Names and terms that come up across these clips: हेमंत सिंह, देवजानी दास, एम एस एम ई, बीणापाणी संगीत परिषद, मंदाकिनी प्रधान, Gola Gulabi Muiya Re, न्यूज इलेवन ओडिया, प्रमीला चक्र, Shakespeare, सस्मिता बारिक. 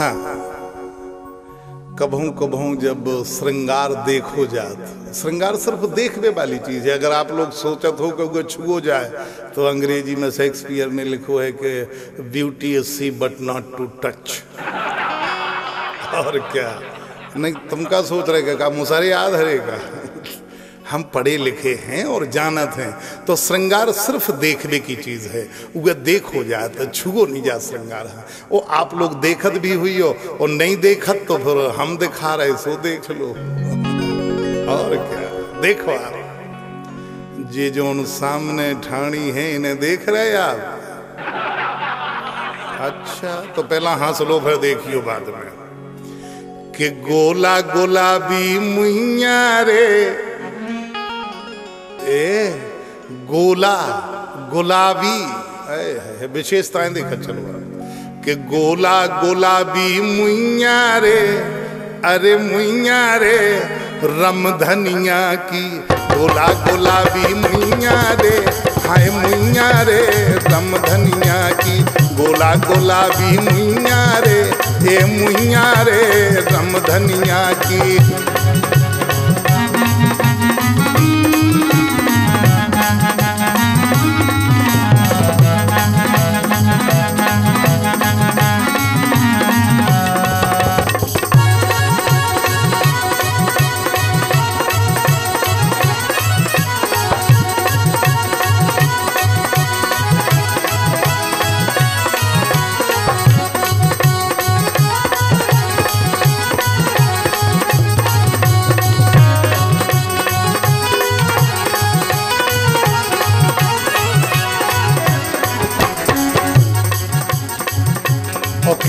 कहा कभों कभों जब श्रृंगार देखो जात। श्रृंगार सिर्फ देखने वाली चीज है। अगर आप लोग सोचत हो कि छुओ जाए तो अंग्रेजी में शेक्सपियर में लिखो है कि beauty is see but not to touch. और क्या नहीं तुमका सोच रहे का मुसारे याद हरेगा। हम पढ़े लिखे हैं और जानत हैं तो श्रृंगार सिर्फ देखने की चीज़ है। वह देख हो जाता छुगो नहीं जा श्रृंगार। हाँ वो आप लोग देखत भी हुई हो और नहीं देखत तो फिर हम दिखा रहे सो देख लो। और क्या देखो आप जे जो उन सामने ठाणी है इन्हें देख रहे आप। अच्छा तो पहला हंस लो फिर देखियो बाद में कि गोला गोला भी मुहिया रे ए गोला गुलाबी विशेषताएं देखा चलो कि गोला गुलाबी मुइया रे। अरे मुइया रे रमधनिया की गोला गुलाबी मुइया रे। हाय मुइया रे रमधनिया की गोला गुलाबी मुइया रे। ए मुइया रे रमधनिया की।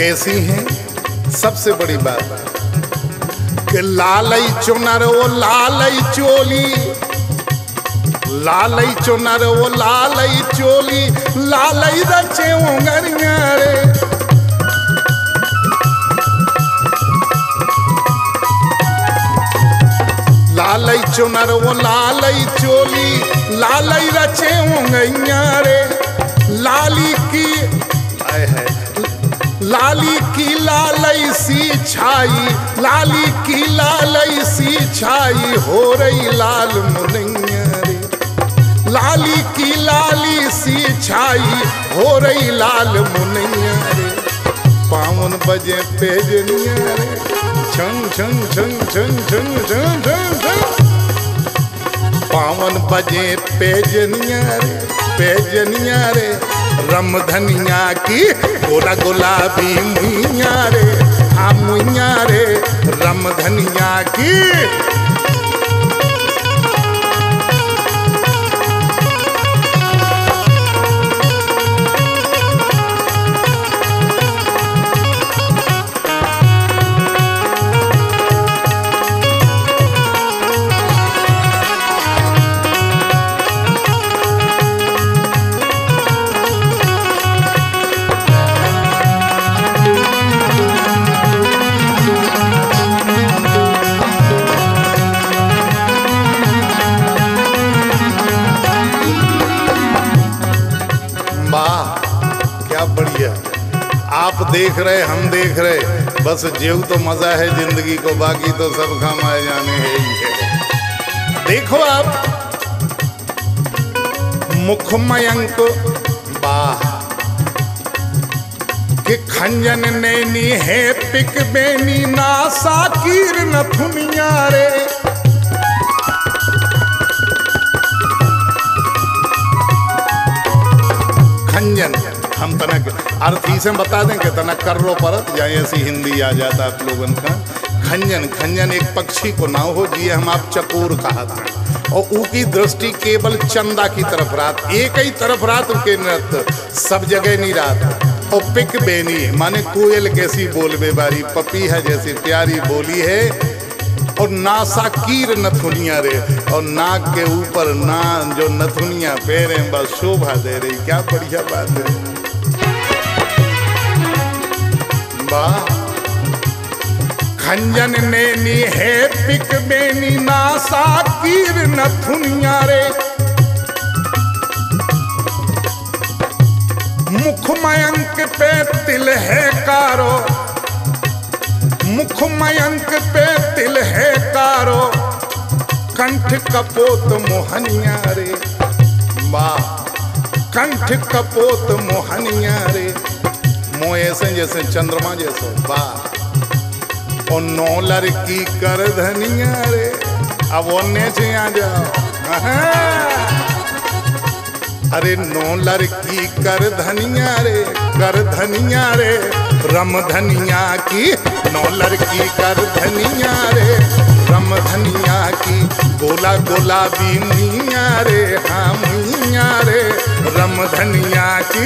कैसी हैं सबसे बड़ी बात कि लालई चुनर वो लालई चोली। लालई चुनर वो लालई चोली लालई रचे उंगरिया रे। लालई चुनर वो लालई चोली लालई रचे उंगरिया रे। लाली की आए है लाली की लालई सी छाई। लाली की लालई सी छाई हो रही लाल मुनैया रे। लाली की लाली सी छाई हो रही लाल मुनैया रे। पावन बजे पेजनिया रे छंग छंग छंग छंग छंग छंग। पावन बजे पेजनिया रे रमधनिया की गोला गुलाबी मुइया रे। हाँ मुइया रे रमधनिया की। आप देख रहे हम देख रहे बस जीव तो मजा है जिंदगी को बाकी तो सब काम आए जाने है ही है। देखो आप मुखमयंक बाह के खंजन नैनी है पिक बेनी नासा कीर्ण थुनिया रे। खंजन हम तनक अर्थ ही से बता दें कि तनक कर रो परत जाए ऐसी हिंदी आ जाता आप लोगन का। खंजन खंजन एक पक्षी को ना हो जिए हम आप चकोर कहा था और उसकी दृष्टि केवल चंदा की तरफ रात एक ही तरफ रात के नृत्य सब जगह नहीं रात। और पिक बेनी माने कोयल कैसी बोलबे बारी पपी है जैसी प्यारी बोली है। और नासा कीर नथुनिया रे और नाक के ऊपर ना जो नथुनिया पैरे बस शोभा दे रही। क्या बढ़िया बात है वाह। खंजन नैनी है पिक बेनी नासा कीर नथुनिया रे। मुखमयंक पे तिल है कारो मुख मयंक पे तिल है कारो, कंठ कपोत मोहनिया रे वाह, कंठ कपोत मोहनिया रे। मोए ऐसे जैसे चंद्रमा जैसो वाह, और नौ लड़की कर धनिया रे। अब ओने से आ जाओ, अरे नौ लड़की कर धनिया रे रम धनिया की, नौ लड़की कर धनिया रे रम धनिया की, गोला गोला भी मिया रे, हाँ मिया रे रम धनिया की।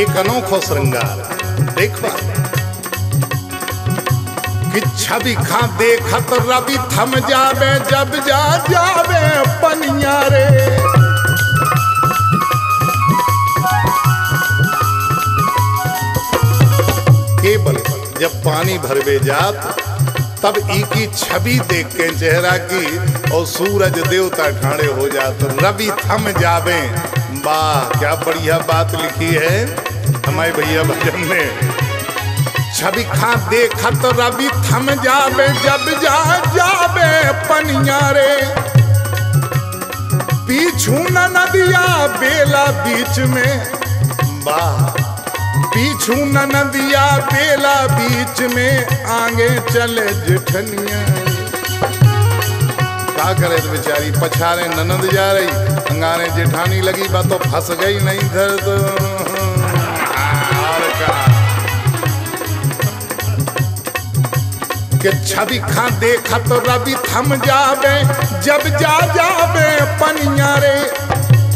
एक अनोखो श्रृंगार देखवा कि छवि खा देखत रवि थम जावे, जब जा जावे पनिया रे, केवल जब पानी भरवे जात तब इकी छवि देख के चेहरा की, और सूरज देवता ठाणे हो जात रवि थम जावे। वाह क्या बढ़िया बात लिखी है हमारे भैया भजन ने। छवि खा देखत रवि थम जावे, जब जा जावे पनिया रे, पीछू न नदिया बेला बीच में वाह, पीछू न नदिया बेला बीच में आगे चले जिठनिया। क्या करे तो बेचारी पछारे ननद जा रही, अंगारे जेठानी लगी, बातों फंस गई नहीं इधर तो। के छवि खा देखत रवि थम जावे, जब जा जावे पनिया रे,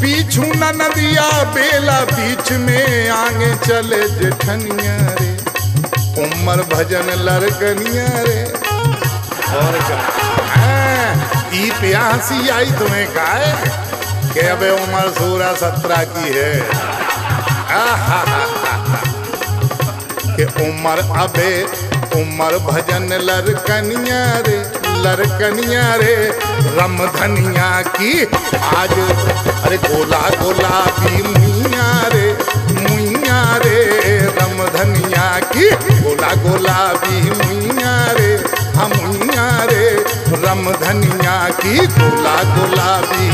पीछू न नदिया बेला बीच में आगे चले जेठनिया रे, उमर भजन लड़कनिया रे। और ई प्यासी आई तुम्हें गाय के, अबे उमर 16-17 की है, के उमर अबे उमर भजन लड़कनिया रे रम धनिया की। आज अरे गोला गोला भी मुइया रे रम धनिया की, गोला गोला भी मुइया रे रम धनिया की, गोला गोला भी